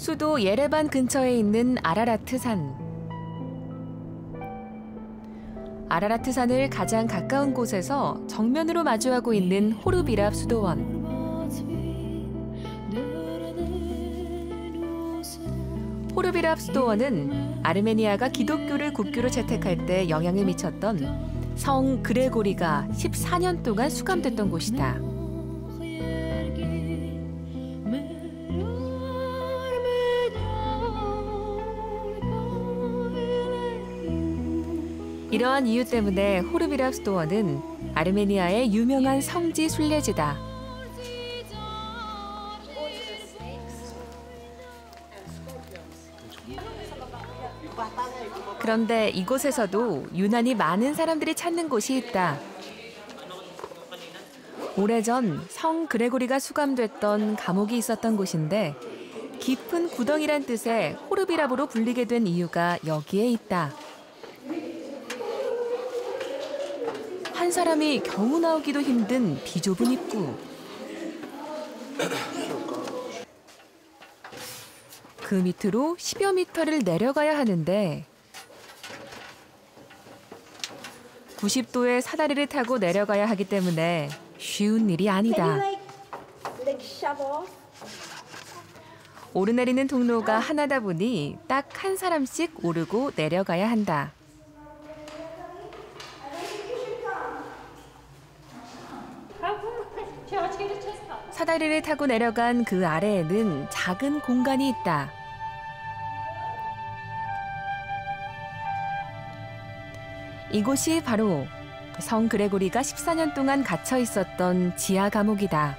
수도 예레반 근처에 있는 아라라트 산. 아라라트 산을 가장 가까운 곳에서 정면으로 마주하고 있는 호르비랍 수도원. 호르비랍 수도원은 아르메니아가 기독교를 국교로 채택할 때 영향을 미쳤던 성 그레고리가 14년 동안 수감됐던 곳이다. 이러한 이유 때문에 호르비랍 수도원은 아르메니아의 유명한 성지 순례지다. 그런데 이곳에서도 유난히 많은 사람들이 찾는 곳이 있다. 오래전 성 그레고리가 수감됐던 감옥이 있었던 곳인데 깊은 구덩이란 뜻의 호르비랍으로 불리게 된 이유가 여기에 있다. 한 사람이 겨우 나오기도 힘든 비좁은 입구. 그 밑으로 10여 미터를 내려가야 하는데 90도의 사다리를 타고 내려가야 하기 때문에 쉬운 일이 아니다. 오르내리는 통로가 하나다 보니 딱 한 사람씩 오르고 내려가야 한다. 사다리를 타고 내려간 그 아래에는 작은 공간이 있다. 이곳이 바로 성 그레고리가 14년 동안 갇혀 있었던 지하 감옥이다.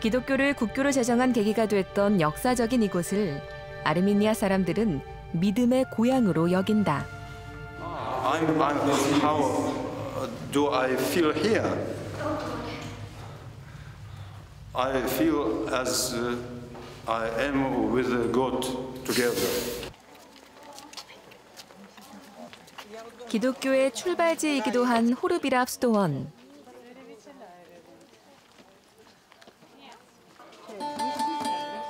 기독교를 국교로 제정한 계기가 됐던 역사적인 이곳을 아르메니아 사람들은 믿음의 고향으로 여긴다. How do I feel here? I feel as I am with God together. 기독교의 출발지이기도 한 호르비랍 수도원.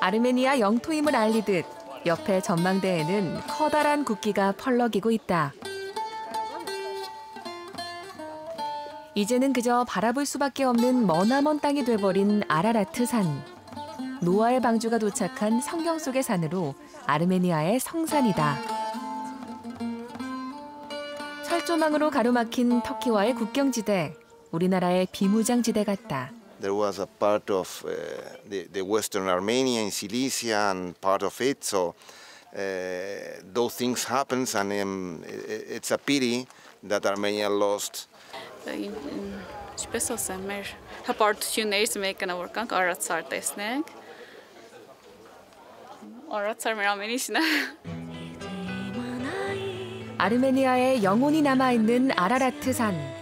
아르메니아 영토임을 알리듯 옆에 전망대에는 커다란 국기가 펄럭이고 있다. 이제는 그저 바라볼 수밖에 없는 머나먼 땅이 돼버린 아라라트 산. 노아의 방주가 도착한 성경 속의 산으로 아르메니아의 성산이다. 철조망으로 가로막힌 터키와의 국경지대, 우리나라의 비무장지대 같다. There was a part of the western Armenia in Cilicia and part of it, so those things happens and it's a pity that Armenia lost. 아르메니아의 영혼이 남아있는 아라라트 산.